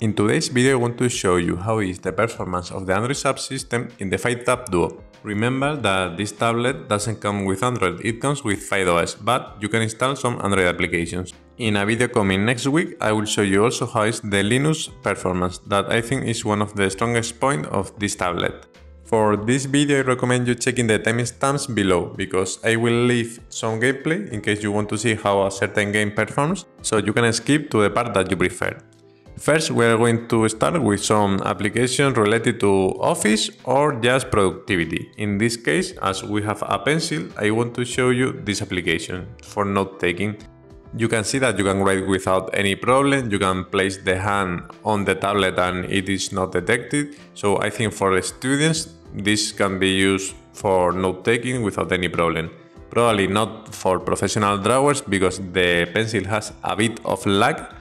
In today's video, I want to show you how is the performance of the Android subsystem in the Fydetab Duo. Remember that this tablet doesn't come with Android, it comes with FydeOS, but you can install some Android applications. In a video coming next week, I will show you also how is the Linux performance, that I think is one of the strongest points of this tablet. For this video, I recommend you checking the timestamps below, because I will leave some gameplay in case you want to see how a certain game performs, so you can skip to the part that you prefer. First, we are going to start with some applications related to Office or just productivity. In this case, as we have a pencil, I want to show you this application for note-taking. You can see that you can write without any problem, you can place the hand on the tablet and it is not detected. So I think for students, this can be used for note-taking without any problem. Probably not for professional drawers because the pencil has a bit of lag.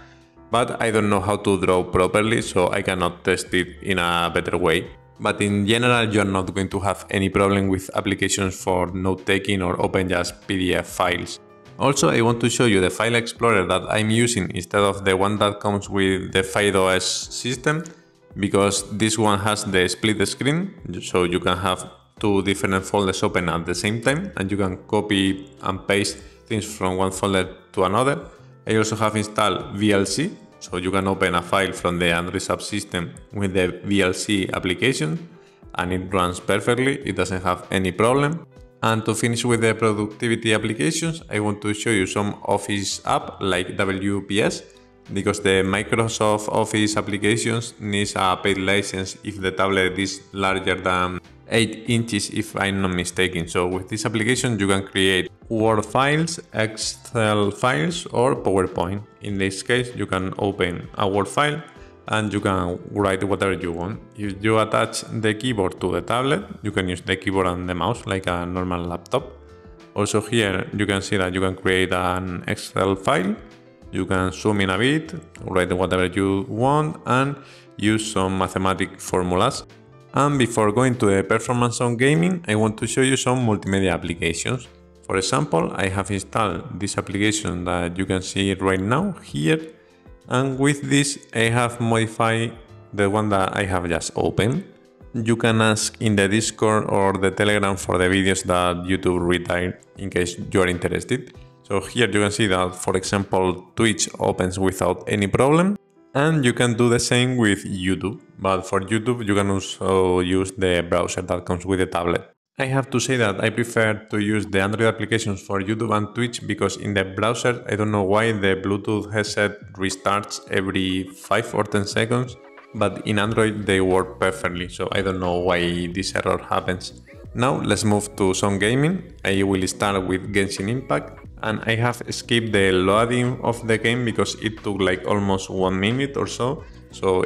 But I don't know how to draw properly, so I cannot test it in a better way. But in general, you're not going to have any problem with applications for note-taking or open just PDF files. Also, I want to show you the file explorer that I'm using instead of the one that comes with the FydeOS system, because this one has the split screen, so you can have two different folders open at the same time, and you can copy and paste things from one folder to another. I also have installed VLC, so you can open a file from the Android subsystem with the VLC application and it runs perfectly, it doesn't have any problem. And to finish with the productivity applications, I want to show you some Office app like WPS, because the Microsoft Office applications needs a paid license if the tablet is larger than 8 inches if I'm not mistaken. So with this application you can create Word files, Excel files or PowerPoint. In this case you can open a Word file and you can write whatever you want. If you attach the keyboard to the tablet, you can use the keyboard and the mouse like a normal laptop. Also here you can see that you can create an Excel file. You can zoom in a bit, write whatever you want and use some mathematical formulas. And before going to the performance on gaming, I want to show you some multimedia applications. For example, I have installed this application that you can see right now here, and with this I have modified the one that I have just opened. You can ask in the Discord or the Telegram for the videos that YouTube retired in case you are interested. So here you can see that, for example, Twitch opens without any problem. And you can do the same with YouTube, but for YouTube you can also use the browser that comes with the tablet. I have to say that I prefer to use the Android applications for YouTube and Twitch because in the browser I don't know why the Bluetooth headset restarts every 5 or 10 seconds, but in Android they work perfectly, so I don't know why this error happens. Now let's move to some gaming. I will start with Genshin Impact. And I have skipped the loading of the game because it took like almost 1 minute or so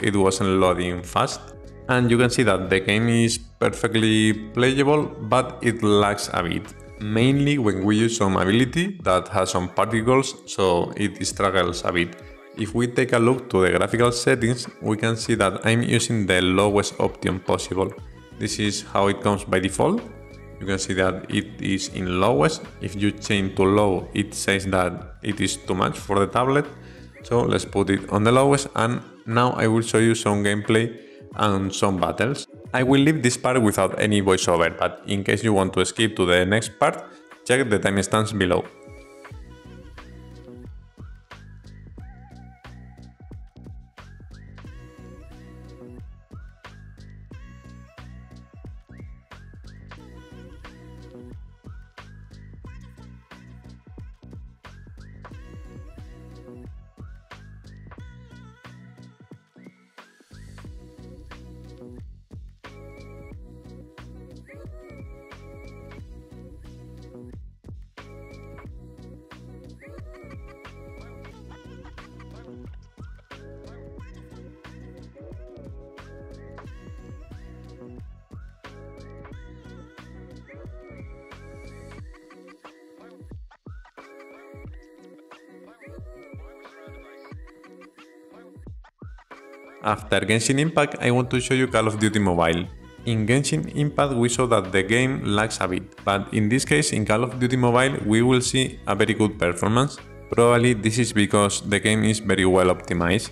it wasn't loading fast. And you can see that the game is perfectly playable, but it lags a bit. Mainly when we use some ability that has some particles, so it struggles a bit. If we take a look to the graphical settings, we can see that I'm using the lowest option possible. This is how it comes by default. You can see that it is in lowest. If you change to low, it says that it is too much for the tablet. So let's put it on the lowest, and now I will show you some gameplay and some battles. I will leave this part without any voiceover, but in case you want to skip to the next part, check the timestamps below. After Genshin Impact, I want to show you Call of Duty Mobile. In Genshin Impact we saw that the game lags a bit, but in this case in Call of Duty Mobile we will see a very good performance. Probably this is because the game is very well optimized.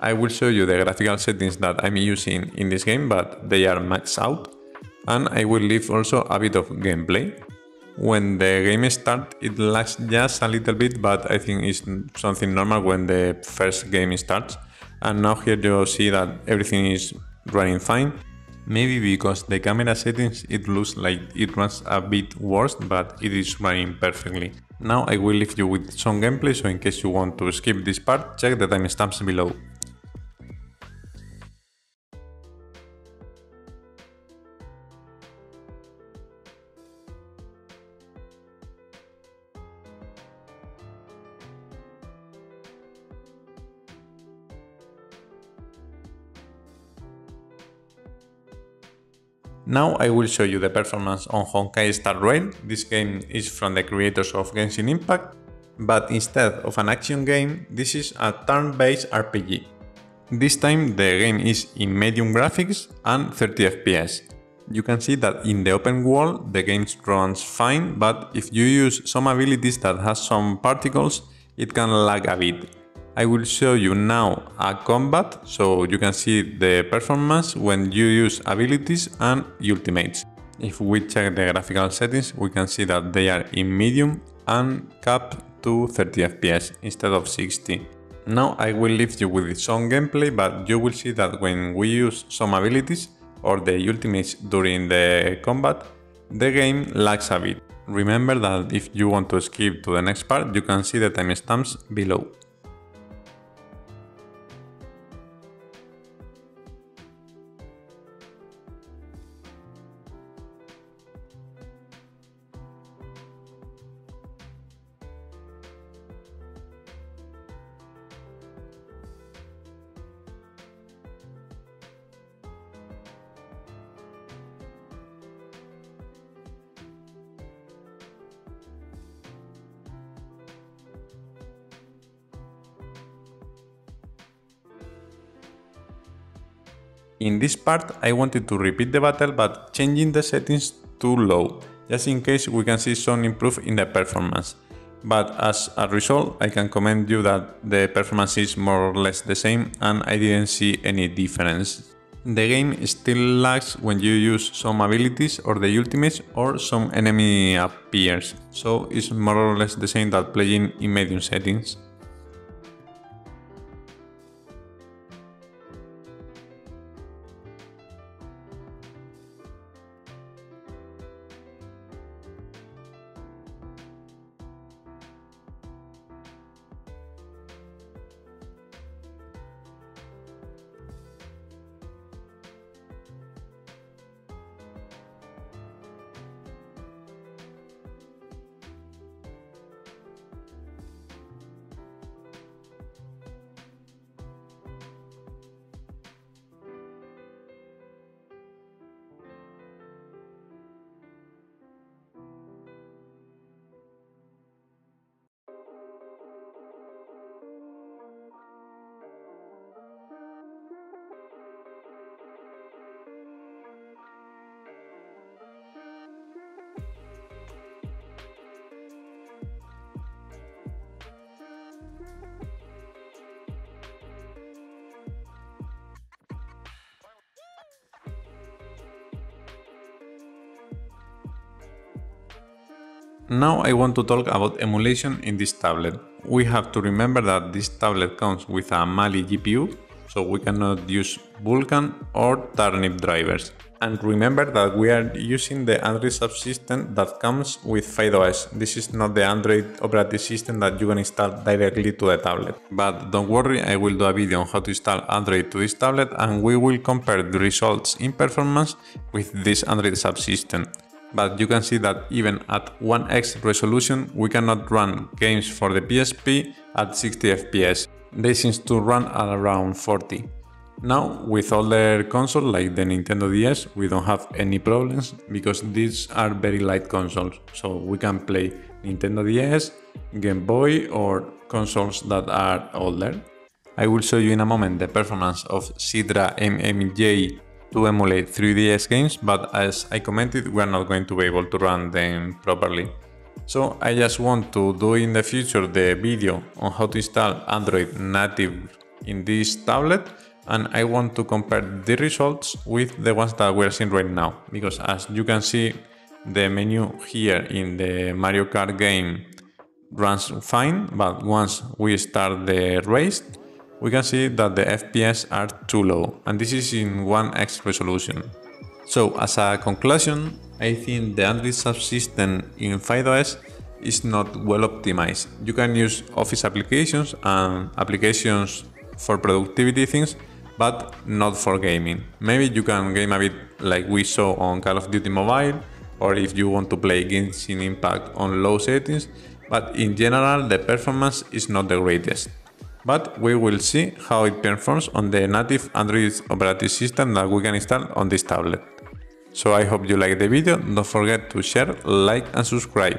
I will show you the graphical settings that I'm using in this game, but they are maxed out, and I will leave also a bit of gameplay. When the game starts, it lags just a little bit, but I think it's something normal when the first game starts. And now here you see that everything is running fine. Maybe because the camera settings, it looks like it runs a bit worse, but it is running perfectly. Now I will leave you with some gameplay, so in case you want to skip this part, check the timestamps below. Now I will show you the performance on Honkai Star Rail. This game is from the creators of Genshin Impact, but instead of an action game, this is a turn-based RPG. This time the game is in medium graphics and 30 FPS. You can see that in the open world the game runs fine, but if you use some abilities that has some particles, it can lag a bit. I will show you now a combat, so you can see the performance when you use abilities and ultimates. If we check the graphical settings, we can see that they are in medium and capped to 30 FPS instead of 60. Now I will leave you with some gameplay, but you will see that when we use some abilities or the ultimates during the combat, the game lags a bit. Remember that if you want to skip to the next part, you can see the timestamps below. In this part I wanted to repeat the battle, but changing the settings to low, just in case we can see some improve in the performance. But as a result, I can comment you that the performance is more or less the same and I didn't see any difference. The game still lags when you use some abilities or the ultimates or some enemy appears, so it's more or less the same that playing in medium settings. Now I want to talk about emulation in this tablet. We have to remember that this tablet comes with a Mali GPU, so we cannot use Vulkan or Turnip drivers. And remember that we are using the Android subsystem that comes with FydeOS. This is not the Android operating system that you can install directly to the tablet. But don't worry, I will do a video on how to install Android to this tablet and we will compare the results in performance with this Android subsystem. But you can see that even at 1x resolution we cannot run games for the PSP at 60 FPS. They seem to run at around 40. Now with older consoles like the Nintendo DS we don't have any problems because these are very light consoles, so we can play Nintendo DS, Game Boy or consoles that are older. I will show you in a moment the performance of Citra MMJ to emulate 3DS games, but as I commented, we are not going to be able to run them properly. So I just want to do in the future the video on how to install Android native in this tablet, and I want to compare the results with the ones that we're seeing right now, because as you can see, the menu here in the Mario Kart game runs fine, but once we start the race, we can see that the FPS are too low, and this is in 1x resolution. So as a conclusion, I think the Android subsystem in FydeOS is not well optimized. You can use Office applications and applications for productivity things, but not for gaming. Maybe you can game a bit like we saw on Call of Duty Mobile, or if you want to play Genshin Impact on low settings, but in general the performance is not the greatest. But we will see how it performs on the native Android operating system that we can install on this tablet. So I hope you liked the video, don't forget to share, like and subscribe.